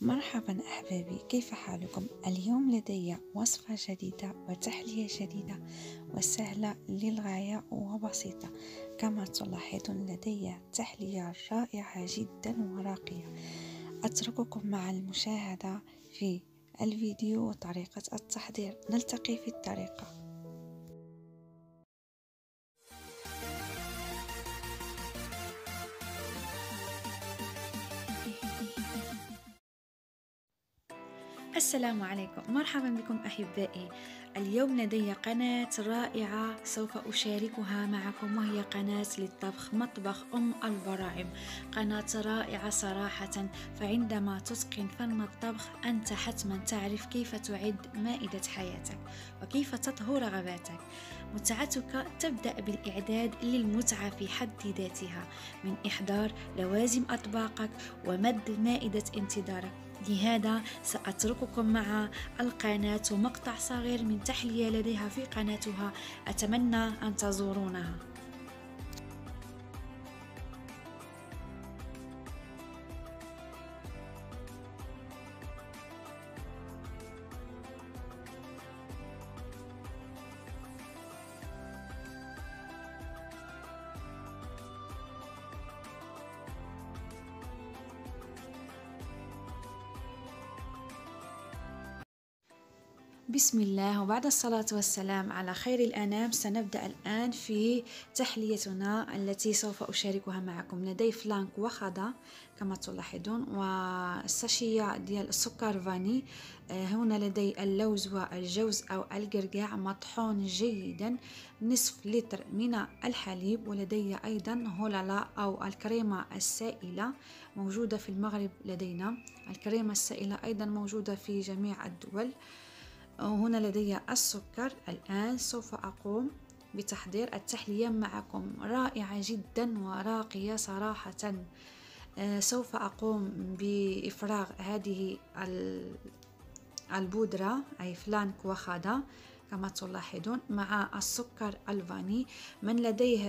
مرحبا أحبابي، كيف حالكم؟ اليوم لدي وصفة جديدة وتحلية جديدة وسهلة للغاية وبسيطة. كما تلاحظون لدي تحلية رائعة جدا وراقية. أترككم مع المشاهدة في الفيديو وطريقة التحضير، نلتقي في الطريقة. السلام عليكم، مرحبا بكم أحبائي. اليوم لدي قناة رائعة سوف أشاركها معكم، وهي قناة للطبخ مطبخ أم البراعم. قناة رائعة صراحة، فعندما تتقن فن الطبخ أنت حتما تعرف كيف تعد مائدة حياتك وكيف تطهر غاباتك. متعتك تبدأ بالإعداد للمتعة في حد ذاتها، من إحضار لوازم أطباقك ومد مائدة انتظارك. لهذا سأترككم مع القناة ومقطع صغير من تحلية لديها في قناتها، أتمنى أن تزورونها. بسم الله، وبعد الصلاة والسلام على خير الأنام، سنبدأ الآن في تحليتنا التي سوف أشاركها معكم. لدي فلان كوخدا كما تلاحظون، والساشية ديال السكر فاني. هنا لدي اللوز والجوز أو القرقاع مطحون جيدا، نصف لتر من الحليب، ولدي أيضا هوللا أو الكريمة السائلة موجودة في المغرب. لدينا الكريمة السائلة أيضا موجودة في جميع الدول. هنا لدي السكر. الآن سوف أقوم بتحضير التحلية معكم، رائعة جدا وراقية صراحة. سوف أقوم بإفراغ هذه البودرة أي فلان كوخدا كما تلاحظون مع السكر الفاني. من لديه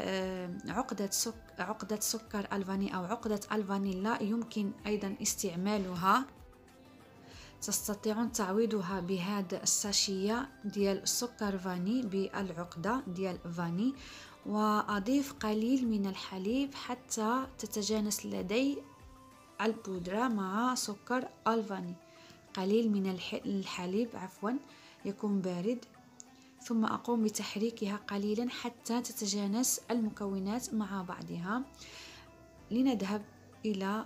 عقدة سكر الفاني أو عقدة الفانيلا يمكن أيضا استعمالها، تستطيعون تعويضها بهذا الساشية ديال السكر فاني بالعقدة ديال فاني. وأضيف قليل من الحليب حتى تتجانس لدي البودرة مع سكر الفاني. قليل من الحليب يكون بارد، ثم أقوم بتحريكها قليلا حتى تتجانس المكونات مع بعضها. لنذهب إلى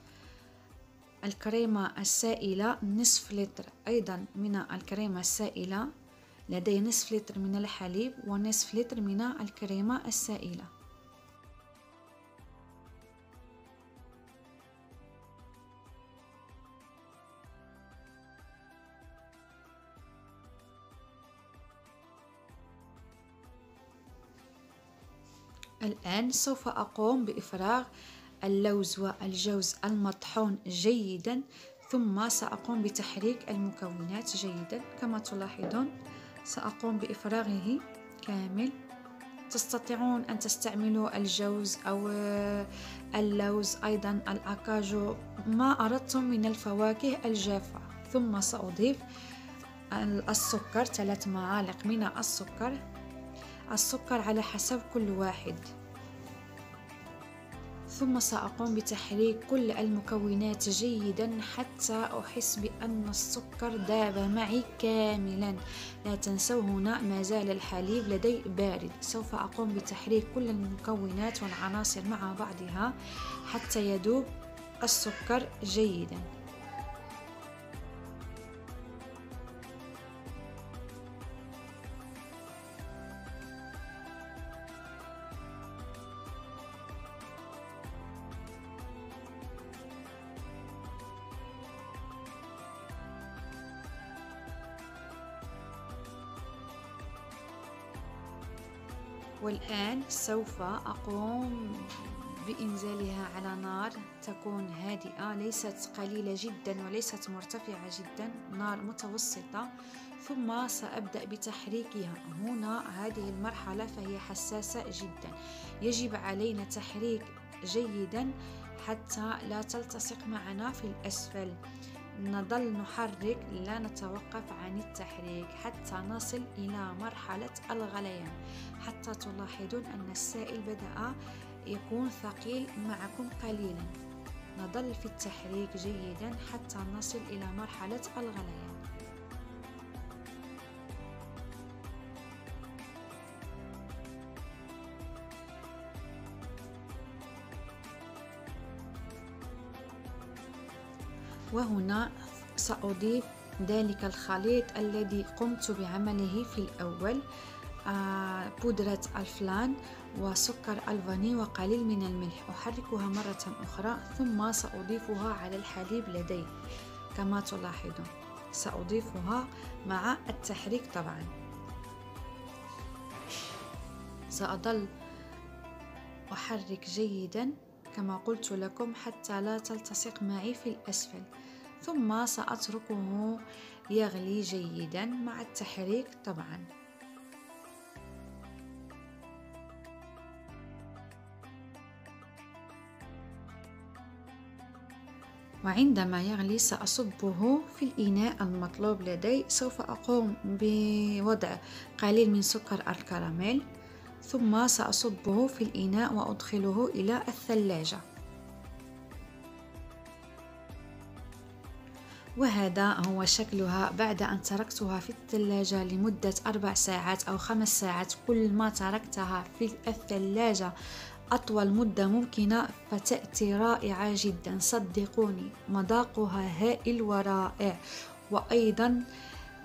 الكريمة السائلة، نصف لتر أيضا من الكريمة السائلة. لدي نصف لتر من الحليب ونصف لتر من الكريمة السائلة. الآن سوف أقوم بإفراغ اللوز والجوز المطحون جيدا، ثم سأقوم بتحريك المكونات جيدا كما تلاحظون. سأقوم بإفراغه كامل. تستطيعون أن تستعملوا الجوز أو اللوز، أيضا الأكاجو، ما أردتم من الفواكه الجافة. ثم سأضيف السكر، 3 معالق من السكر. السكر على حسب كل واحد. ثم سأقوم بتحريك كل المكونات جيدا حتى أحس بأن السكر ذاب معي كاملا. لا تنسوا هنا ما زال الحليب لدي بارد. سوف أقوم بتحريك كل المكونات والعناصر مع بعضها حتى يذوب السكر جيدا. والآن سوف أقوم بإنزالها على نار تكون هادئة، ليست قليلة جدا وليست مرتفعة جدا، نار متوسطة، ثم سأبدأ بتحريكها. هنا هذه المرحلة فهي حساسة جدا، يجب علينا تحريك جيدا حتى لا تلتصق معنا في الأسفل. نظل نحرك، لا نتوقف عن التحريك حتى نصل إلى مرحلة الغليان. حتى تلاحظون أن السائل بدأ يكون ثقيل معكم قليلا، نظل في التحريك جيدا حتى نصل إلى مرحلة الغليان. وهنا سأضيف ذلك الخليط الذي قمت بعمله في الأول، بودرة الفلان وسكر الفاني وقليل من الملح. أحركها مرة أخرى ثم سأضيفها على الحليب لدي كما تلاحظون، سأضيفها مع التحريك طبعا. سأظل أحرك جيدا كما قلت لكم حتى لا تلتصق معي في الأسفل، ثم سأتركه يغلي جيدا مع التحريك طبعا. وعندما يغلي سأصبه في الإناء المطلوب لدي. سوف أقوم بوضع قليل من سكر الكراميل ثم سأصبه في الإناء وأدخله إلى الثلاجة. وهذا هو شكلها بعد أن تركتها في الثلاجة لمدة 4 ساعات أو 5 ساعات. كل ما تركتها في الثلاجة أطول مدة ممكنة فتأتي رائعة جدا، صدقوني مذاقها هائل ورائع، وأيضا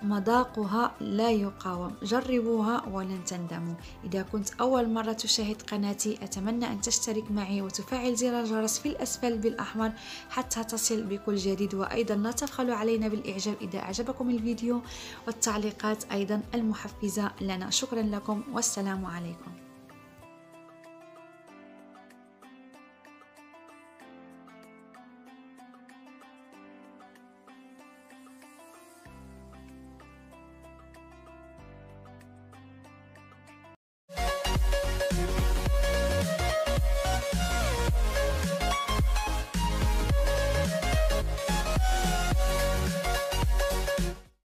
مذاقها لا يقاوم. جربوها ولن تندموا. إذا كنت أول مرة تشاهد قناتي أتمنى أن تشترك معي وتفعل زر الجرس في الأسفل بالأحمر حتى تصل بكل جديد، وأيضا لا تبخلوا علينا بالإعجاب إذا أعجبكم الفيديو والتعليقات أيضا المحفزة لنا. شكرا لكم والسلام عليكم.